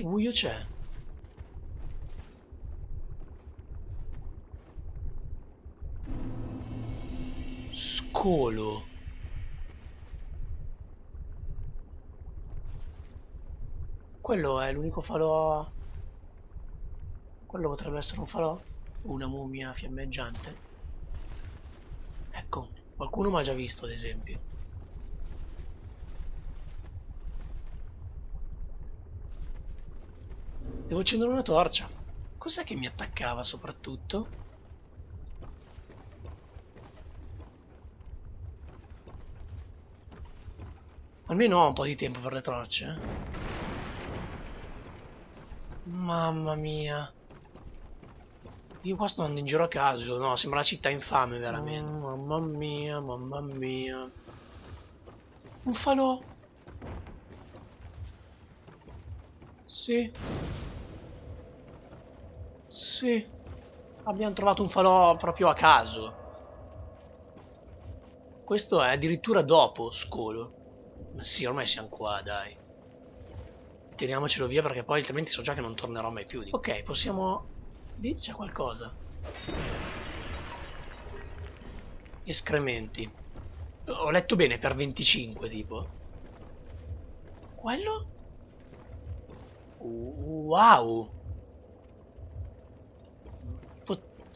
Che buio c'è? Scolo. Quello è l'unico falò. Quello potrebbe essere un falò. Una mummia fiammeggiante. Ecco, qualcuno mi ha già visto, ad esempio. Devo accendere una torcia. Cos'è che mi attaccava soprattutto? Almeno ho un po' di tempo per le torce. Mamma mia. Io qua sto andando in giro a caso. No, sembra una città infame veramente. Mamma mia, mamma mia. Un falò. Sì. Sì. Abbiamo trovato un falò proprio a caso. Questo è addirittura dopo Scolo. Ma sì, ormai siamo qua, dai. Teniamocelo via perché poi altrimenti so già che non tornerò mai più. Ok, possiamo... lì c'è qualcosa. Escrementi. Ho letto bene, per 25, tipo. Quello? Wow!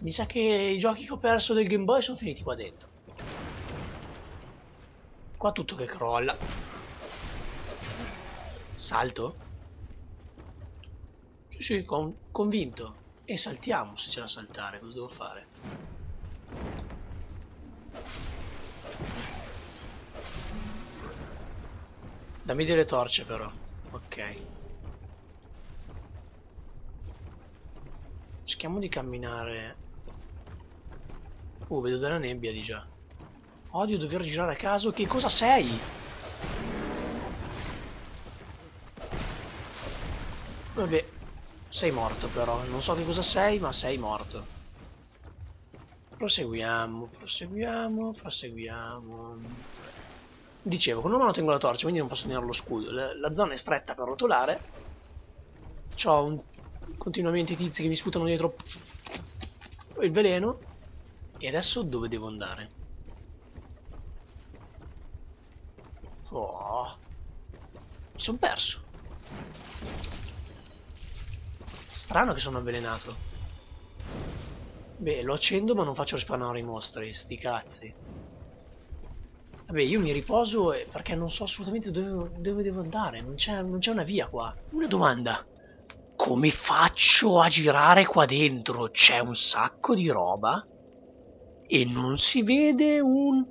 Mi sa che i giochi che ho perso del Game Boy sono finiti qua dentro. Qua tutto che crolla. Salto? Sì, sì, convinto. E saltiamo, se c'è da saltare, cosa devo fare? Dammi delle torce però. Ok. Cerchiamo di camminare. Vedo della nebbia di già. Odio dover girare a caso. Che cosa sei? Vabbè, sei morto però, non so che cosa sei, ma sei morto. Proseguiamo, proseguiamo, proseguiamo. Dicevo, con una mano tengo la torcia, quindi non posso tenere lo scudo. La zona è stretta per rotolare. C'ho continuamente i tizi che mi sputano dietro il veleno. E adesso dove devo andare? Oh, mi sono perso. Strano che sono avvelenato. Beh, lo accendo ma non faccio respawnare i mostri, sti cazzi. Vabbè, io mi riposo perché non so assolutamente dove devo andare. Non c'è una via qua. Una domanda. Come faccio a girare qua dentro? C'è un sacco di roba e non si vede un...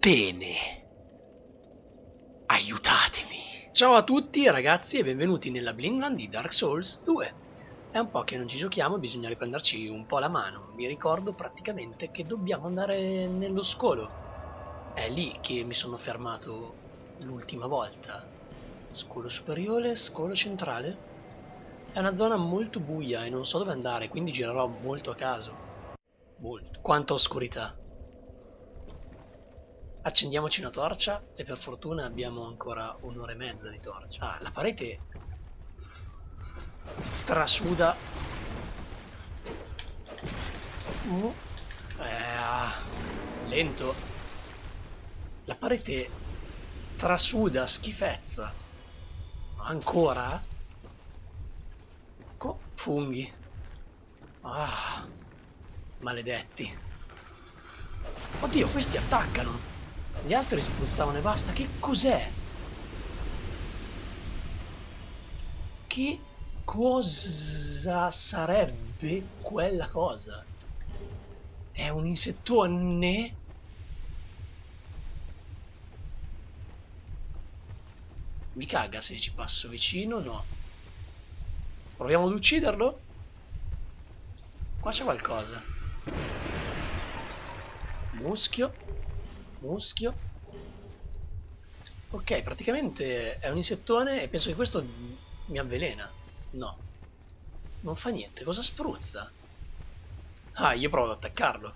Bene. Aiutatemi. Ciao a tutti ragazzi e benvenuti nella Blingland di Dark Souls 2. È un po' che non ci giochiamo, bisogna riprenderci un po' la mano. Vi ricordo praticamente che dobbiamo andare nello scolo. È lì che mi sono fermato l'ultima volta. Scolo superiore, scolo centrale. È una zona molto buia e non so dove andare, quindi girerò molto a caso. Molto. Quanta oscurità. Accendiamoci una torcia e per fortuna abbiamo ancora un'ora e mezza di torcia. Ah, la parete trasuda. Lento. La parete trasuda schifezza. Ancora? Funghi. Ah, maledetti. Oddio, questi attaccano. Gli altri spruzzavano e basta. Che cos'è? Che cosa sarebbe quella cosa? È un insettone? Mi caga se ci passo vicino, no. Proviamo ad ucciderlo? Qua c'è qualcosa. Muschio. Muschio. Ok, praticamente è un insettone e penso che questo mi avvelena. No, non fa niente. Cosa spruzza? Ah, io provo ad attaccarlo.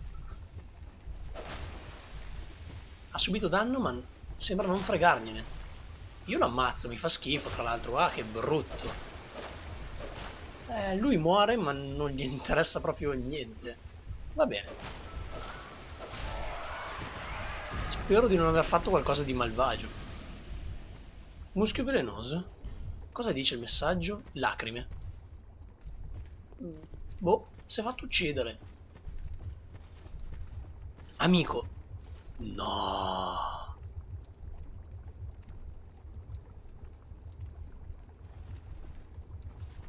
Ha subito danno ma sembra non fregargliene. Io lo ammazzo, mi fa schifo, tra l'altro. Ah, che brutto. Lui muore, ma non gli interessa proprio niente. Va bene. Spero di non aver fatto qualcosa di malvagio. Muschio velenoso. Cosa dice il messaggio? Lacrime. Boh, si è fatto uccidere. Amico. No.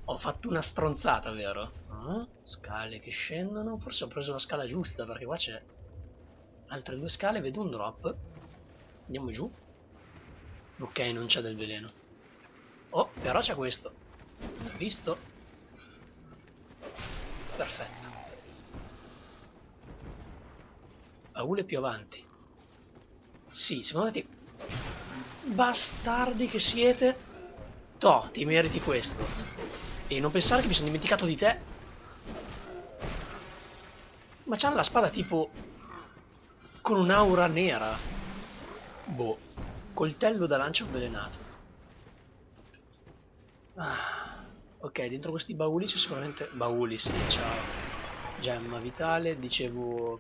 Ho fatto una stronzata, vero? Ah, scale che scendono. Forse ho preso la scala giusta, perché qua c'è altre due scale. Vedo un drop. Andiamo giù. Ok, non c'è del veleno. Oh, però c'è questo. L'ho visto. Perfetto. Baule più avanti. Sì, secondo te... Bastardi che siete. Toh, ti meriti questo. E non pensare che mi sono dimenticato di te. Ma c'hanno la spada tipo... con un'aura nera. Boh. Coltello da lancia avvelenato. Ah. Ok, dentro questi bauli c'è sicuramente... Bauli, sì, ciao. Gemma vitale, dicevo...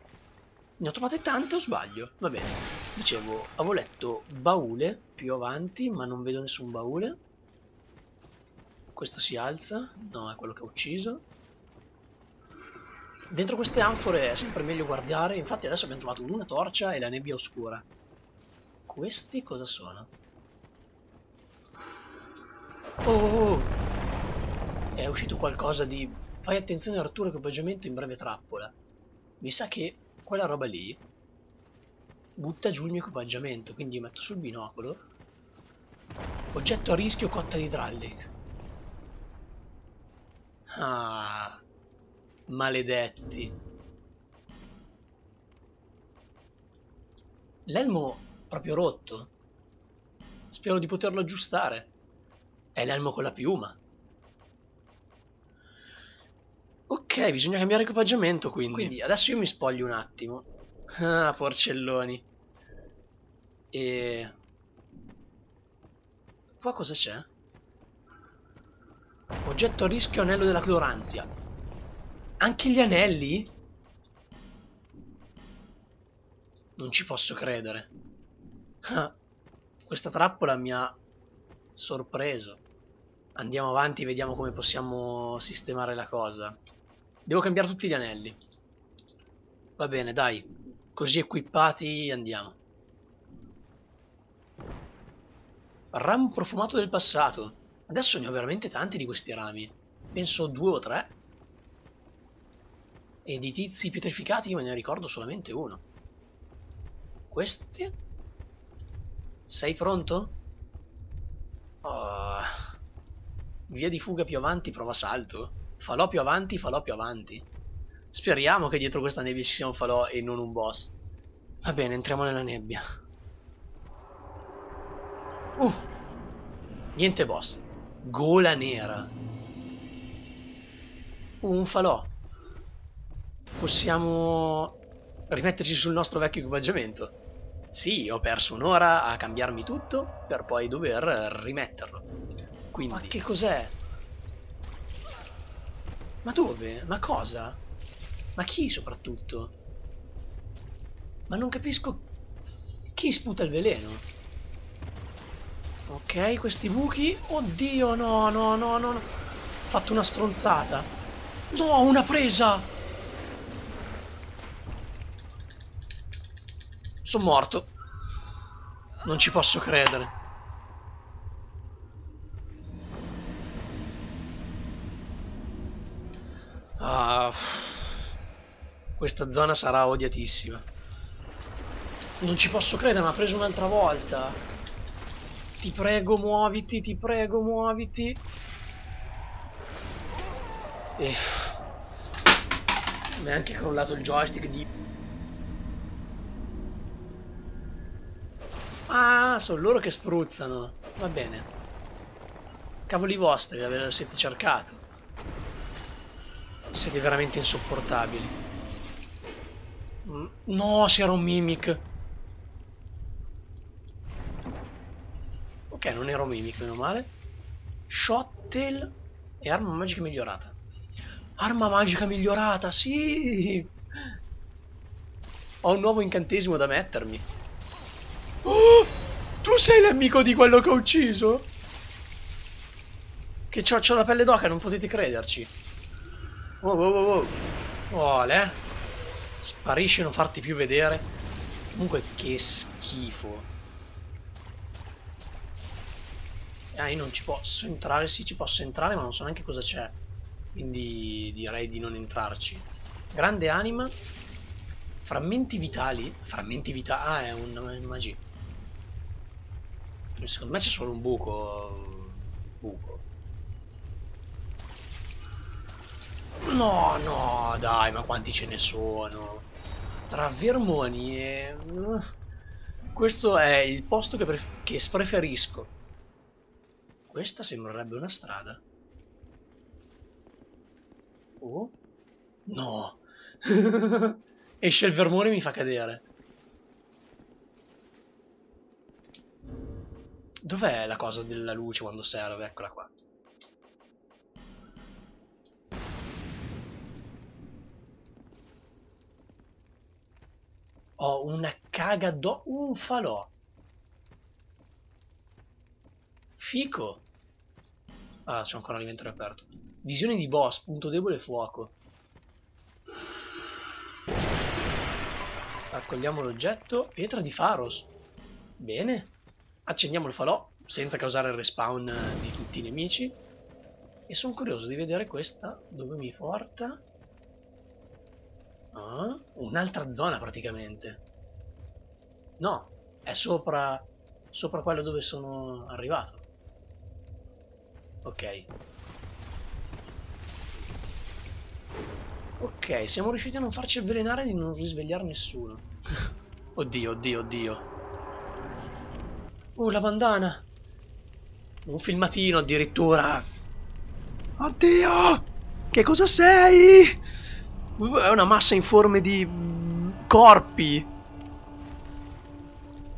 Ne ho trovate tante o sbaglio? Va bene. Dicevo, avevo letto baule più avanti, ma non vedo nessun baule. Questo si alza, no, è quello che ho ucciso. Dentro queste anfore è sempre meglio guardare, infatti adesso abbiamo trovato una torcia e la nebbia oscura. Questi cosa sono? Oh! È uscito qualcosa di... Fai attenzione Arturo, equipaggiamento in breve trappola. Mi sa che quella roba lì butta giù il mio equipaggiamento, quindi metto sul binocolo. Oggetto a rischio, cotta di Drallic. Ah, maledetti. L'elmo proprio rotto. Spero di poterlo aggiustare. È l'elmo con la piuma. Ok, bisogna cambiare equipaggiamento quindi. Quindi adesso io mi spoglio un attimo. Ah, porcelloni. E... qua cosa c'è? Oggetto a rischio, anello della cloranzia. Anche gli anelli? Non ci posso credere. Questa trappola mi ha sorpreso. Andiamo avanti, vediamo come possiamo sistemare la cosa. Devo cambiare tutti gli anelli. Va bene, dai. Così equipati andiamo. Ramo profumato del passato. Adesso ne ho veramente tanti di questi rami. Penso 2 o 3. E di tizi pietrificati io me ne ricordo solamente uno. Questi? Sei pronto? Oh. Via di fuga più avanti, prova salto. Falò più avanti, falò più avanti. Speriamo che dietro questa nebbia ci sia un falò e non un boss. Va bene, entriamo nella nebbia. Niente boss. Gola nera. Un falò. Possiamo rimetterci sul nostro vecchio equipaggiamento. Sì, ho perso un'ora a cambiarmi tutto per poi dover rimetterlo. Quindi... Ma che cos'è? Ma dove? Ma cosa? Ma chi soprattutto? Ma non capisco chi sputa il veleno. Ok, questi buchi. Oddio, no, no, no, no. Ho fatto una stronzata. No, una presa. Sono morto. Non ci posso credere. Ah, questa zona sarà odiatissima. Non ci posso credere, ma ha preso un'altra volta. Ti prego muoviti, ti prego muoviti. Mi è anche crollato il joystick di... Ah, sono loro che spruzzano. Va bene. Cavoli vostri, ve lo siete cercato. Siete veramente insopportabili. No, c'era un mimic. Ok, non ero mimic, meno male. Shottel e arma magica migliorata. Arma magica migliorata, sì! Ho un nuovo incantesimo da mettermi. Oh, tu sei l'amico di quello che ho ucciso? Che c'ho la pelle d'oca, non potete crederci. Oh, oh, oh, oh. Olè. Sparisci, non farti più vedere. Comunque, che schifo. Ah, io non ci posso entrare. Sì, ci posso entrare, ma non so neanche cosa c'è. Quindi direi di non entrarci. Grande anima. Frammenti vitali. Frammenti vitali. Ah, è un magia. Secondo me c'è solo un buco. Buco. No, no, dai, ma quanti ce ne sono? Tra vermoni e... Questo è il posto che preferisco. Questa sembrerebbe una strada. Oh? No! Esce il vermone e mi fa cadere. Dov'è la cosa della luce quando serve? Eccola qua. Ho una caga do... un falò. Fico. Ah, c'è ancora l'inventario aperto. Visione di boss, punto debole fuoco. Raccogliamo l'oggetto. Pietra di Pharos. Bene. Accendiamo il falò senza causare il respawn di tutti i nemici. E sono curioso di vedere questa dove mi porta. Ah, un'altra zona praticamente. No, è sopra quello dove sono arrivato. Ok. Ok, siamo riusciti a non farci avvelenare e di non risvegliare nessuno. Oddio, oddio, oddio. La bandana. Un filmatino addirittura. Oddio! Che cosa sei? È una massa in forme di corpi.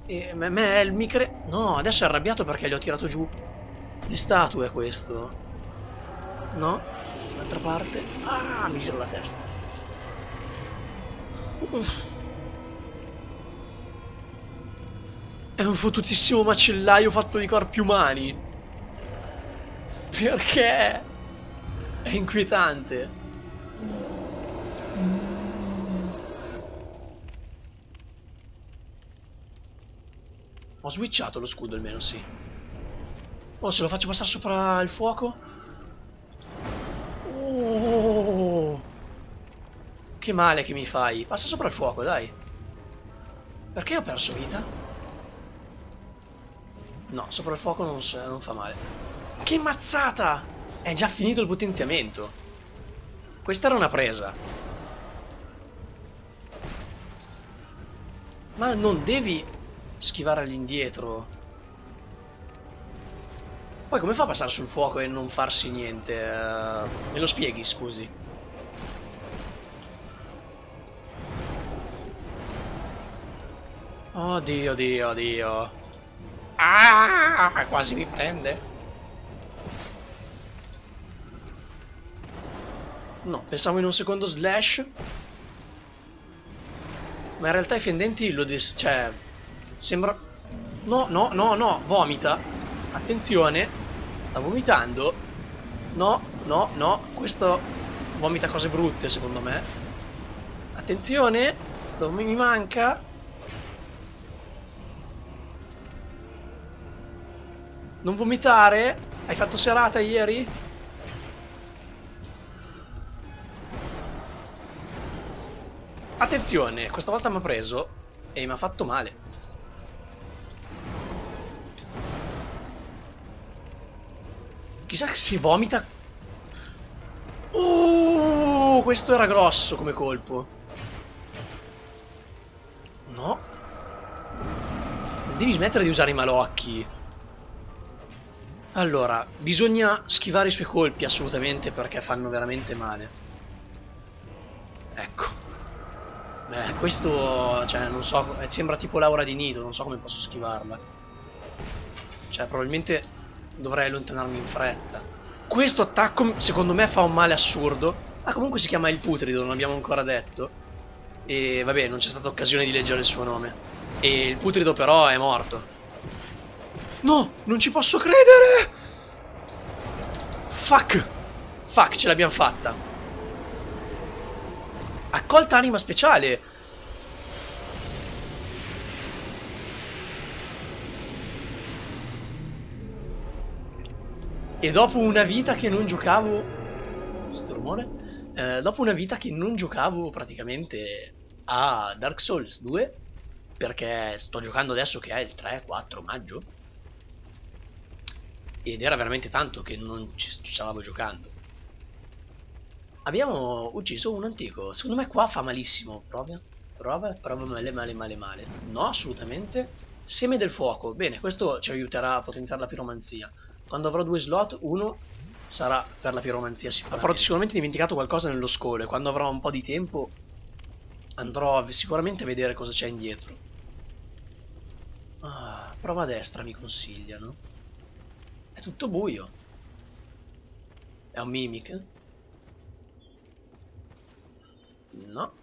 E me il micre... No, adesso è arrabbiato perché gli ho tirato giù le statue, questo. No, d'altra parte. Ah, mi giro la testa. È un fottutissimo macellaio fatto di corpi umani. Perché? È inquietante. Ho switchato lo scudo almeno, sì. Oh, se lo faccio passare sopra il fuoco. Oh, che male che mi fai. Passa sopra il fuoco, dai. Perché ho perso vita? No, sopra il fuoco non fa male. Che mazzata! È già finito il potenziamento. Questa era una presa. Ma non devi... schivare all'indietro. Poi come fa a passare sul fuoco e non farsi niente? Me lo spieghi, scusi. Oddio, oddio, oddio. Ah, quasi mi prende. No, pensavo in un secondo slash. Ma in realtà i fendenti lo cioè... Sembra... No, no, no, no, vomita. Attenzione. Sta vomitando. No, no, no. Questo vomita cose brutte, secondo me. Attenzione. Dove mi manca? Non vomitare. Hai fatto serata ieri? Attenzione. Questa volta mi ha preso e mi ha fatto male. Chissà che si vomita. Oh, questo era grosso come colpo. No. Non devi smettere di usare i malocchi. Allora, bisogna schivare i suoi colpi assolutamente perché fanno veramente male. Ecco. Beh, questo, cioè, non so, sembra tipo l'aura di Nito, non so come posso schivarla. Cioè probabilmente dovrei allontanarmi in fretta. Questo attacco secondo me fa un male assurdo. Ah, comunque si chiama il Putrido, non l'abbiamo ancora detto. E vabbè, non c'è stata occasione di leggere il suo nome. E il Putrido però è morto. No, non ci posso credere. Fuck. Fuck, ce l'abbiamo fatta. Accolta anima speciale. E dopo una vita che non giocavo... Sto rumore? Dopo una vita che non giocavo praticamente a Dark Souls 2, perché sto giocando adesso che è il 3-4 maggio. Ed era veramente tanto che non ci stavamo giocando. Abbiamo ucciso un antico. Secondo me qua fa malissimo. Prova male. No, assolutamente. Seme del fuoco. Bene, questo ci aiuterà a potenziare la piromanzia. Quando avrò 2 slot, uno sarà per la piromanzia sicuramente. Avrò sicuramente dimenticato qualcosa nello scolo. Quando avrò un po' di tempo andrò sicuramente a vedere cosa c'è indietro. Ah, prova a destra mi consigliano. È tutto buio. È un mimic? No.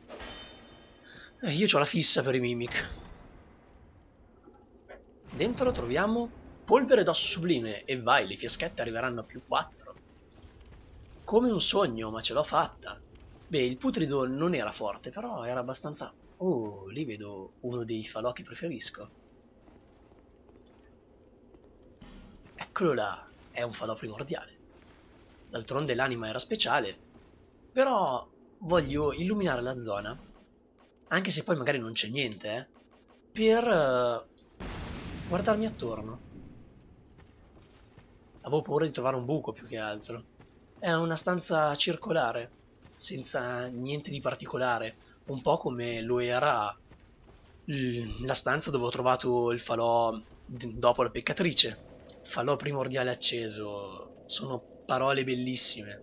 Io ho la fissa per i mimic. Dentro troviamo polvere d'osso sublime. E vai, le fiaschette arriveranno a +4. Come un sogno, ma ce l'ho fatta. Beh, il Putrido non era forte, però era abbastanza... Oh, lì vedo uno dei falò che preferisco. Eccolo là, è un falò primordiale. D'altronde l'anima era speciale. Però voglio illuminare la zona, anche se poi magari non c'è niente, per guardarmi attorno. Avevo paura di trovare un buco più che altro. È una stanza circolare, senza niente di particolare. Un po' come lo era la stanza dove ho trovato il falò dopo la peccatrice. Falò primordiale acceso. Sono parole bellissime.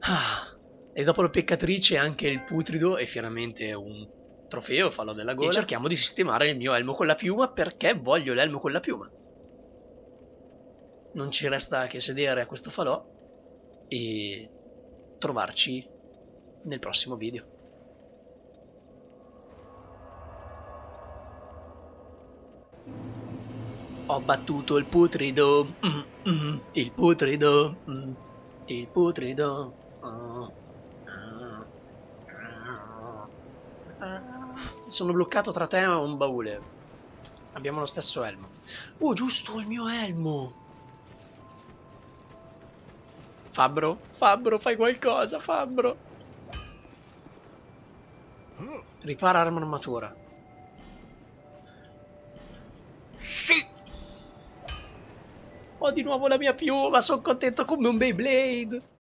Ah, e dopo la peccatrice anche il Putrido è finalmente un trofeo, falò della gola. E cerchiamo di sistemare il mio elmo con la piuma, perché voglio l'elmo con la piuma. Non ci resta che sedere a questo falò e trovarci nel prossimo video. Ho battuto il Putrido, il Putrido, il Putrido. Sono bloccato tra te e un baule. Abbiamo lo stesso elmo. Oh, giusto, il mio elmo. Fabbro, Fabbro, fai qualcosa, Fabbro. Ripara arma armatura. Sì. Ho di nuovo la mia piuma, sono contento come un Beyblade!